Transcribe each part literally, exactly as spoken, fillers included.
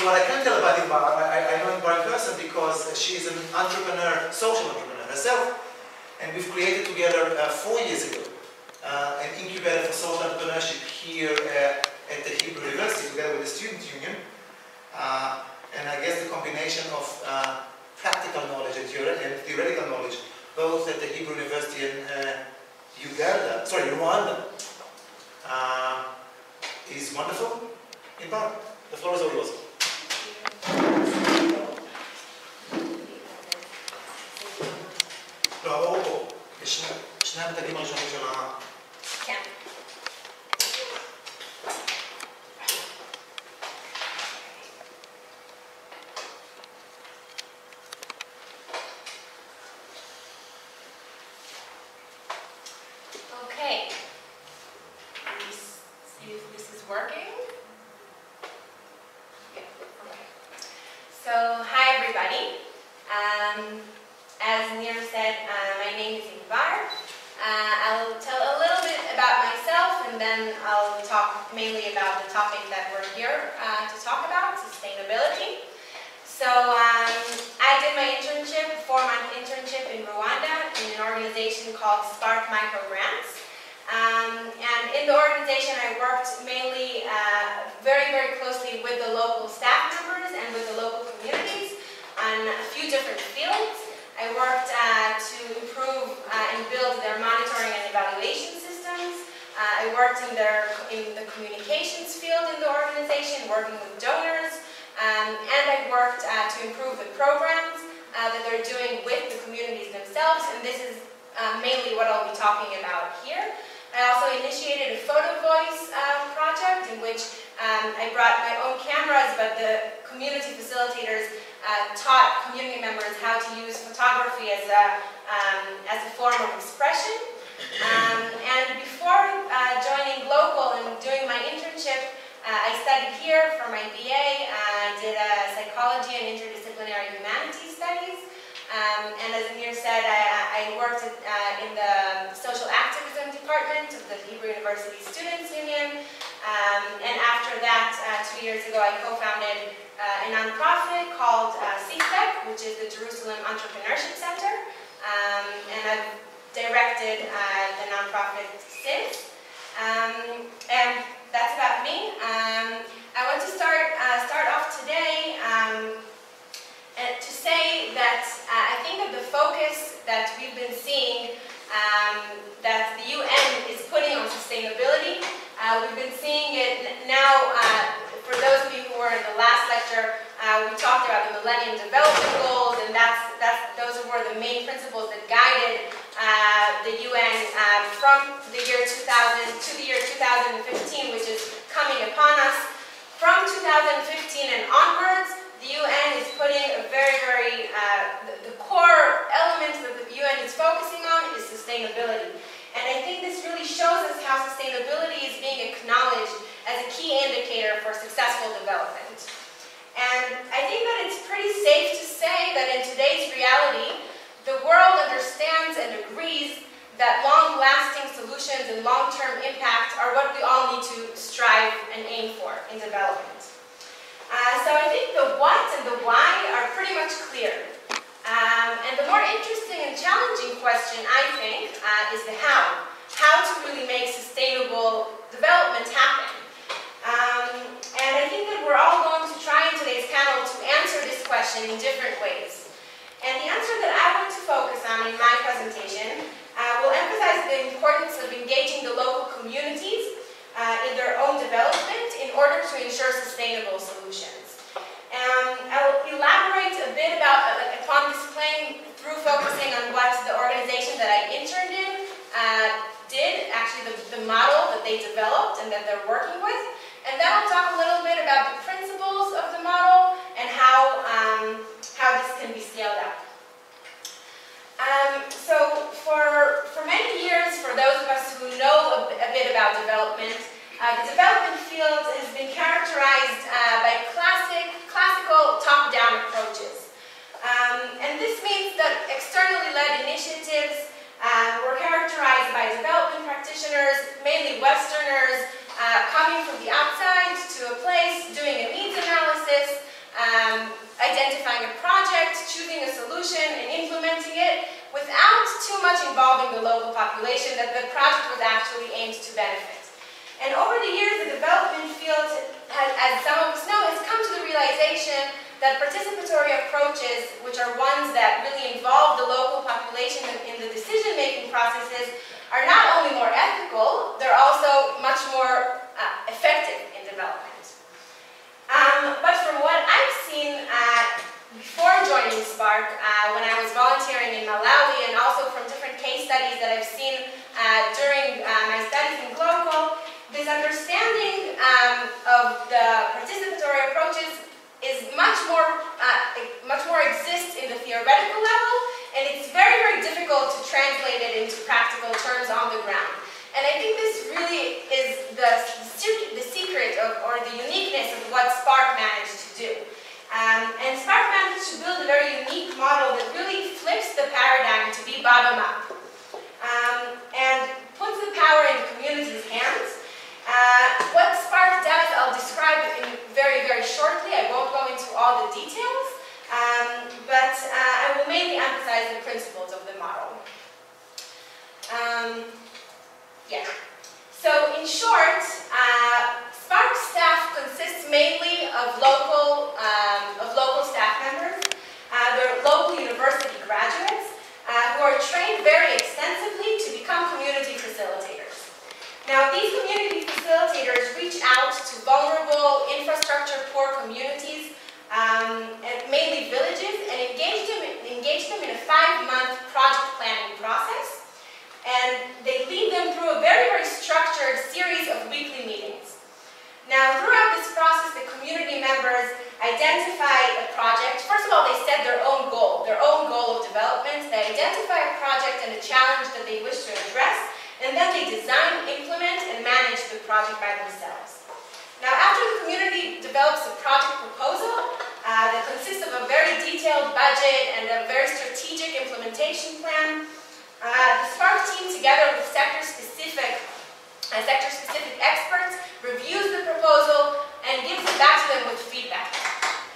So what I can tell about Imbar, I, I know Imbar in person because she is an entrepreneur, social entrepreneur herself, and we've created together uh, four years ago uh, an incubator for social entrepreneurship here uh, at the Hebrew University together with the student union. Uh, and I guess the combination of uh, practical knowledge and theoretical knowledge, both at the Hebrew University in uh, Uganda, sorry, Rwanda, uh, is wonderful. Imbar, the floor is all yours. Yeah. Okay. Let me see if this is working. Yeah. Okay. So, hi everybody. Um, as Nir said, uh, my name is Imbar. Uh, I'll tell a little bit about myself, and then I'll talk mainly about the topic that we're here uh, to talk about, sustainability. So um, I did my internship, four-month internship in Rwanda in an organization called Spark MicroGrants. Um, and in the organization I worked mainly uh, very, very closely with the local staff members and with the local communities on a few different fields. I worked uh, to improve uh, and build their monitoring and evaluation systems. Uh, I worked in, their, in the communications field in the organization, working with donors, um, and I worked uh, to improve the programs uh, that they're doing with the communities themselves, and this is uh, mainly what I'll be talking about here. I also initiated a photo voice uh, project in which um, I brought my own cameras, but the community facilitators Uh, taught community members how to use photography as a, um, as a form of expression. Um, and before uh, joining Glocal and doing my internship, uh, I studied here for my B A. I uh, did uh, psychology and interdisciplinary humanities studies. Um, and as Amir said, I, I worked at, uh, in the social activism department of the Hebrew University Students Union. Um, and after that, uh, two years ago, I co-founded Uh, a nonprofit called uh, SifTech, which is the Jerusalem Entrepreneurship Center, um, and I've directed uh, the nonprofit since. Um, and that's about me. Um, I want to start uh, start off today um, uh, to say that uh, I think that the focus that we've been seeing um, that the U N is putting on sustainability, uh, we've been seeing it now. Uh, For those of you who were in the last lecture, uh, we talked about the Millennium Development Goals, and that's, that's, those were the main principles that guided uh, the U N uh, from the year two thousand to the year two thousand fifteen, which is coming upon us. From two thousand fifteen and onwards, the U N is putting a very, very, uh, the, the core elements that the U N is focusing on is sustainability. And I think this really shows us how sustainability is being acknowledged as a key indicator for successful development. And I think that it's pretty safe to say that in today's reality, the world understands and agrees that long-lasting solutions and long-term impact are what we all need to strive and aim for in development. Uh, so I think the what and the why are pretty much clear. Um, and the more interesting and challenging question, I think, uh, is the how. How to really make sustainable development happen. Um, and I think that we're all going to try in today's panel to answer this question in different ways. And the answer that I want to focus on in my presentation uh, will emphasize the importance of engaging the local communities uh, in their own development in order to ensure sustainable solutions. Um, I will elaborate a bit about, uh, upon this claim through focusing on what the organization that I interned in uh, did, actually the, the model that they developed and that they're working with. And then we'll talk a little bit about the principles of the model and how, um, how this can be scaled up. Um, so for, for many years, for those of us who know a, a bit about development, uh, the development field has been characterized um, identifying a project, choosing a solution, and implementing it without too much involving the local population that the project was actually aimed to benefit. And over the years, the development field, has, as some of us know, has come to the realization that participatory approaches, which are ones that really involve the local population in the decision-making processes, are not only more ethical, they're also much more uh, effective in development. Um, but from what I've seen uh, before joining Spark, uh, when I was volunteering in Malawi, and also from different case studies that I've seen uh, during uh, my studies in Glocal, this understanding um, of the participatory approaches is much more, uh, much more exists in the theoretical level, and it's very, very difficult to translate it into practical terms on the ground. And I think this really is the, the secret of, or the uniqueness of what Spark managed to do. Um, and Spark managed to build a very unique model that really flips the paradigm to be bottom-up, um, and puts the power in the community's hands. Uh, what Spark does, I'll describe in very, very shortly. I won't go into all the details, um, but uh, I will mainly emphasize the principles of the model. Um, yeah. So, in short, uh, Spark staff consists mainly of local, um, of local staff members. Uh, they're local university graduates uh, who are trained very extensively to become community facilitators. Now, these community facilitators reach out to vulnerable, infrastructure-poor communities, um, and mainly villages, and engage them, engage them in a five-month project planning process. And they lead them through a very, very structured series of weekly meetings. Now, throughout this process, the community members identify a project. First of all, they set their own goal, their own goal of development. They identify a project and a challenge that they wish to address. And then they design, implement, and manage the project by themselves. Now, after the community develops a project proposal uh, that consists of a very detailed budget and a very strategic implementation plan, uh, the Spark team, together with sector-specific uh, sector-specific experts, reviews the proposal and gives it back to them with feedback.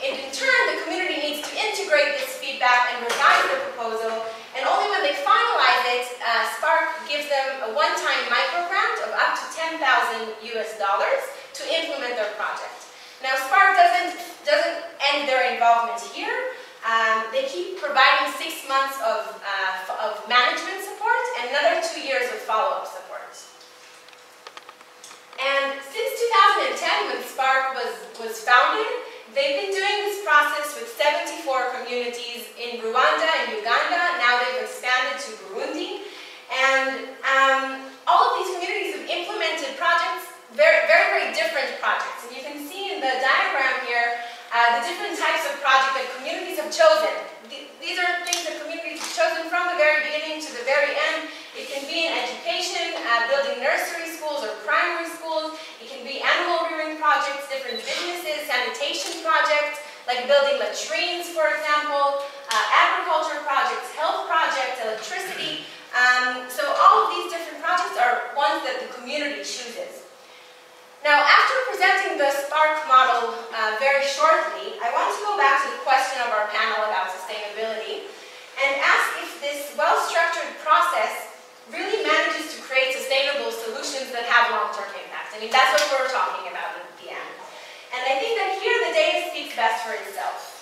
And in turn, the community needs to integrate this feedback and revise the proposal. And only when they finalize it, uh, Spark gives them a one-time microgrant of up to ten thousand U S dollars to implement their project. Now, Spark doesn't, doesn't end their involvement here. Um, they keep providing six months of, uh, of management support and another two years of follow-up support. And since two thousand ten, when Spark was, was founded, they've been doing this process with seventy-four communities in Rwanda and Uganda. Now they've expanded to Burundi. And um, all of these communities have implemented projects, very, very, very different projects. And you can see in the diagram here uh, the different types of projects that communities have chosen. These are things that communities have chosen from the very beginning to the very end. It can be in education, uh, building nursery schools or primary schools. It can be animal rearing projects, different businesses, sanitation projects, like building latrines, for example, uh, agriculture projects, health projects, electricity. Um, so all of these different projects are ones that the community chooses. Now, after presenting the Spark model uh, very shortly, I want to go back to the question of our panel about sustainability and ask if this well-structured process really manages to create sustainable solutions that have long-term impact. I mean, that's what we were talking about at the end. And I think that here the data speaks best for itself.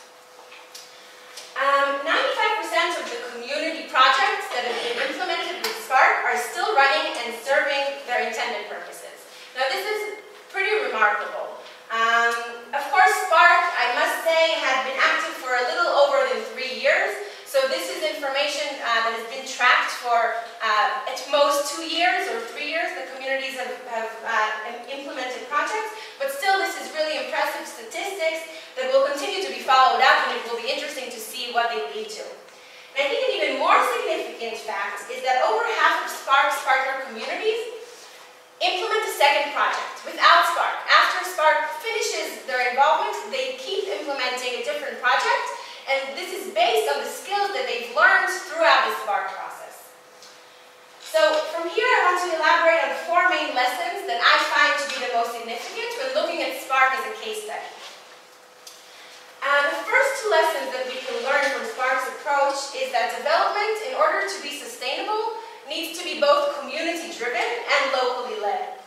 ninety-five percent um, of the community projects that have been implemented with Spark are still running and serving their intended purposes. Now, this is pretty remarkable. Um, of course, Spark, I must say, had been active for a little over than three years. So this is information uh, that has been tracked for uh, at most two years or three years. The communities have, have uh, implemented projects, but still this is really impressive statistics that will continue to be followed up, and it will be interesting to see what they lead to. And I think an even more significant fact is that over half of Spark's partner communities implement a second project without Spark. After Spark finishes their involvement, they keep implementing a different project. And this is based on the skills that they've learned throughout the Spark process. So from here I want to elaborate on four main lessons that I find to be the most significant when looking at Spark as a case study. Uh, the approach is that development, in order to be sustainable, needs to be both community-driven and locally led.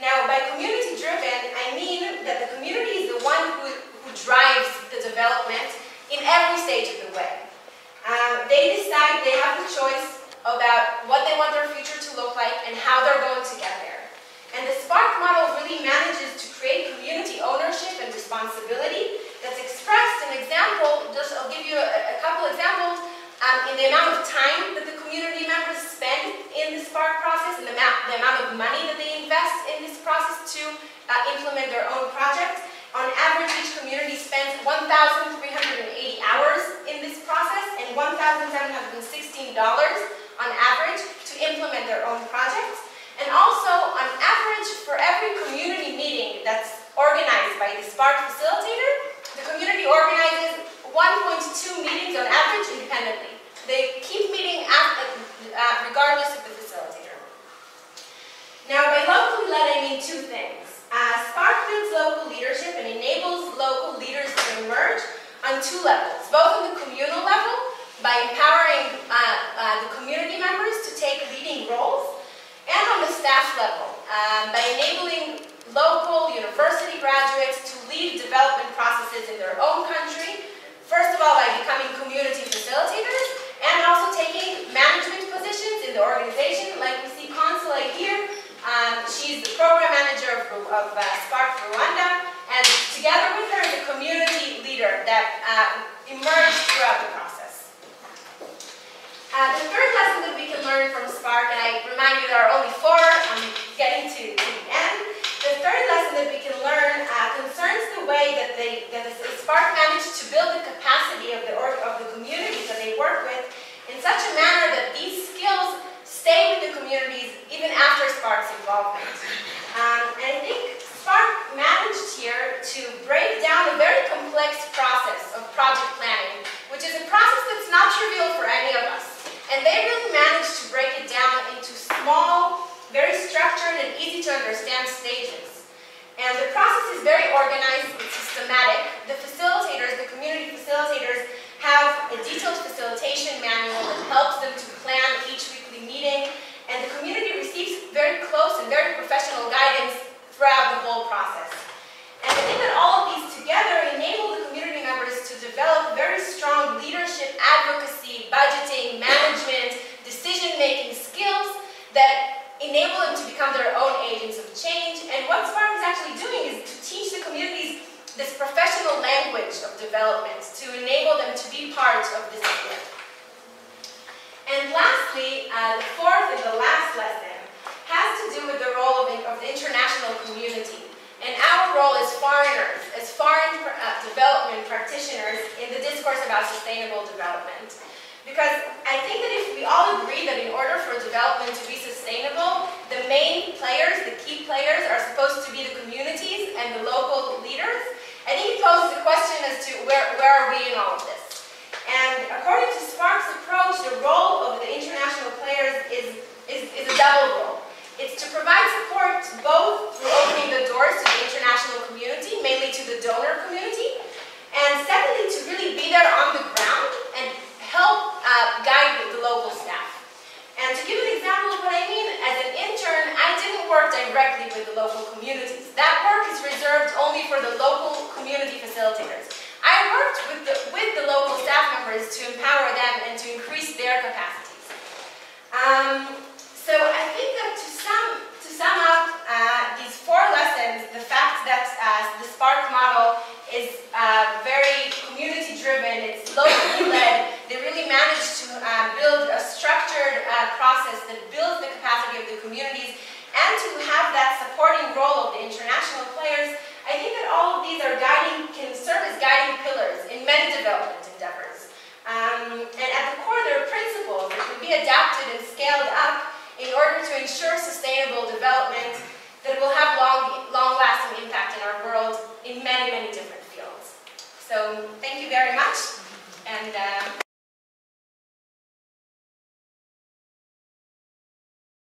Now, by community-driven, I mean that the community is the one who, who drives the development in every stage of the way. Um, they decide, they have the choice about what they want their future to look like and how they're going to get there. And the Spark model really manages to create community ownership and responsibility that's expressed in example, just I'll give you a, a couple examples, um, in the amount of time that the community members spend in the Spark process and the, the amount of money that they invest in this process to uh, implement their own projects. On average, each community spends one thousand three hundred eighty hours in this process and one thousand seven hundred sixteen dollars on average to implement their own projects. And also, on average, for every community meeting that's organized by the Spark facilitator, the community organizes one point two meetings on average independently. They keep meeting at, uh, regardless of the facilitator. Now, by locally led, I mean two things. Uh, Spark builds local leadership and enables local leaders to emerge on two levels, both on the communal level, by empowering uh, uh, the community members to take leading roles, and on the staff level, uh, by enabling local university graduates to lead development processes in their own country, first of all by becoming community facilitators, and also taking management positions in the organization, like we see Consul here. Um, she's the program manager of, of uh, Spark Rwanda, and together with her is a community leader that uh, emerged throughout the process. Uh, the third lesson that we can learn from Spark, and I remind you there are only four, I'm getting to, to the end. The third lesson that we can learn uh, concerns the way that, they, that the Spark managed to build the capacity of the, org of the communities that they work with in such a manner that these skills stay with the communities even after Spark's involvement. Um, and I think Spark managed here to break down a very complex process of project planning, which is a process that's not trivial for any of us. And they really managed to break it down into small, very structured and easy to understand stages. And the process is very organized and systematic. The facilitators, the community facilitators, have a detailed facilitation manual that helps them to plan each week meeting, and the community receives very close and very professional guidance throughout the whole process. And I think that all of these together enable the community members to develop very strong leadership, advocacy, budgeting, management, decision-making skills that enable them to become their own agents of change. And what Spark is actually doing is to teach the communities this professional language of development to enable them to be part of this field. And lastly, uh, the fourth and the last lesson has to do with the role of, of the international community and our role as foreigners, as foreign uh, development practitioners in the discourse about sustainable development. Because I think that if we all agree that in order for development to be sustainable, the main players, the key players, are supposed to be the communities and the local leaders, I think it poses the question as to where, where are we in all of this? And according to Spark's approach, the role of the international players is, is, is a double role. It's to provide support both through opening the doors to the international community, mainly to the donor community, and secondly, to really be there on the ground and help uh, guide the local staff. And to give an example of what I mean, as an intern, I didn't work directly with the local communities. That work is reserved only for the local community facilitators. I worked with the, with the local staff members to empower them and to increase their capacities. Um, so I think that to sum, to sum up uh, these four lessons, the fact that uh, the Spark model is uh, very community-driven, it's locally led, they really managed to uh, build a structured uh, process that builds the capacity of the communities, and to have that supporting role of the international players. I think that all of these are guiding, can serve as guiding pillars in many development endeavors. Um, and at the core, there are principles that can be adapted and scaled up in order to ensure sustainable development that will have long, long-lasting impact in our world in many, many different fields. So thank you very much. And. Uh,